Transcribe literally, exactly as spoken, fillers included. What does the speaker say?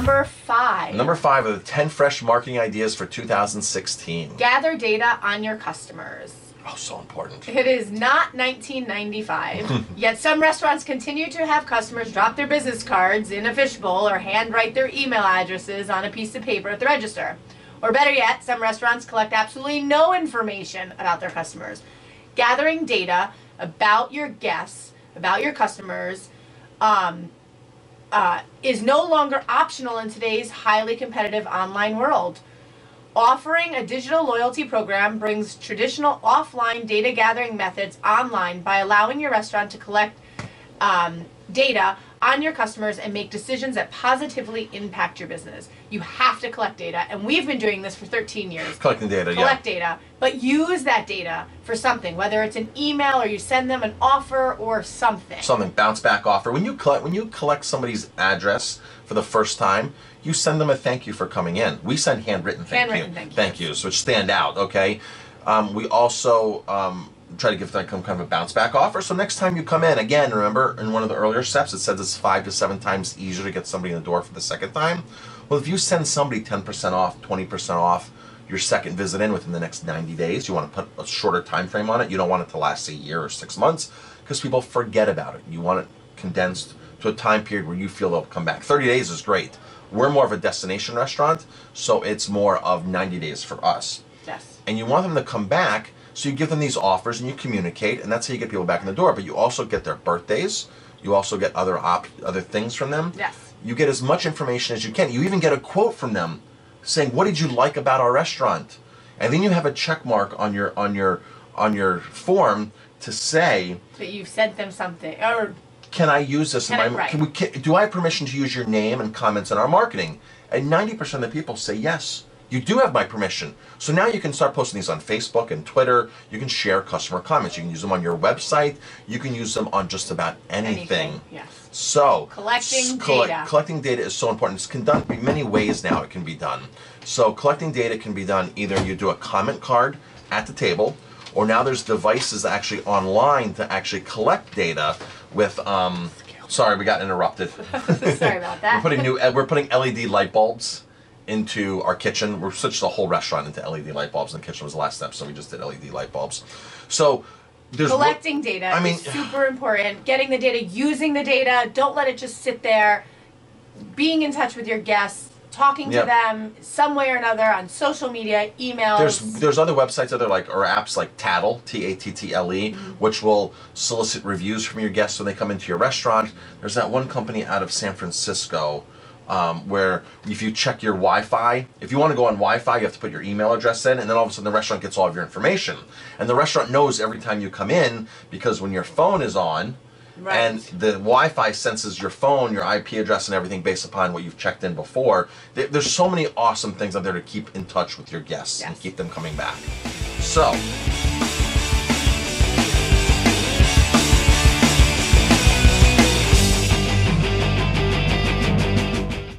Number five. Number five are the ten fresh marketing ideas for two thousand sixteen. Gather data on your customers. Oh, so important. It is not nineteen ninety-five, yet some restaurants continue to have customers drop their business cards in a fishbowl or handwrite their email addresses on a piece of paper at the register. Or better yet, some restaurants collect absolutely no information about their customers. Gathering data about your guests, about your customers, um, uh, is no longer optional in today's highly competitive online world. Offering a digital loyalty program brings traditional offline data gathering methods online by allowing your restaurant to collect um, data on your customers and make decisions that positively impact your business. You have to collect data, and we've been doing this for thirteen years. Collecting data, Collect yeah. data, but use that data for something, whether it's an email or you send them an offer or something. Something, bounce back offer. When you collect, when you collect somebody's address for the first time, you send them a thank you for coming in. We send handwritten thank handwritten you. Thank, thank yous, which stand out, okay? Um, we also... Um, try to give them kind of a bounce back offer. So next time you come in, again, remember in one of the earlier steps, it says it's five to seven times easier to get somebody in the door for the second time. Well, if you send somebody ten percent off, twenty percent off your second visit in within the next ninety days, you want to put a shorter time frame on it. You don't want it to last a year or six months because people forget about it. You want it condensed to a time period where you feel they'll come back. thirty days is great. We're more of a destination restaurant, so it's more of ninety days for us. Yes. And you want them to come back. So you give them these offers and you communicate, and that's how you get people back in the door. But you also get their birthdays. You also get other op other things from them. Yes. You get as much information as you can. You even get a quote from them saying, "What did you like about our restaurant?" And then you have a check mark on your on your on your form to say that you've sent them something. Or can I use this? Can, in my, I, right. can we? Can, do I have permission to use your name and comments in our marketing? And ninety percent of the people say yes. You do have my permission. So now you can start posting these on Facebook and Twitter. You can share customer comments. You can use them on your website. You can use them on just about anything. anything yes. So collecting coll data. Collecting data is so important. It's can done in many ways now it can be done. So collecting data can be done either you do a comment card at the table, or now there's devices actually online to actually collect data with... Um, sorry, we got interrupted. Sorry about that. We're putting new, we're putting L E D light bulbs into our kitchen. We've switched the whole restaurant into L E D light bulbs, and the kitchen was the last step, so we just did L E D light bulbs. So there's collecting data I mean, is super important. Getting the data, using the data, don't let it just sit there. Being in touch with your guests, talking yep. to them some way or another on social media, emails. There's there's other websites, other like or apps like Tattle, T A T T L E, mm-hmm. which will solicit reviews from your guests when they come into your restaurant. There's that one company out of San Francisco Um, where if you check your Wi-Fi, if you want to go on Wi-Fi, you have to put your email address in, and then all of a sudden the restaurant gets all of your information. And the restaurant knows every time you come in, because when your phone is on, right. and the Wi-Fi senses your phone, your I P address, and everything based upon what you've checked in before. There's so many awesome things out there to keep in touch with your guests yes. and keep them coming back. So...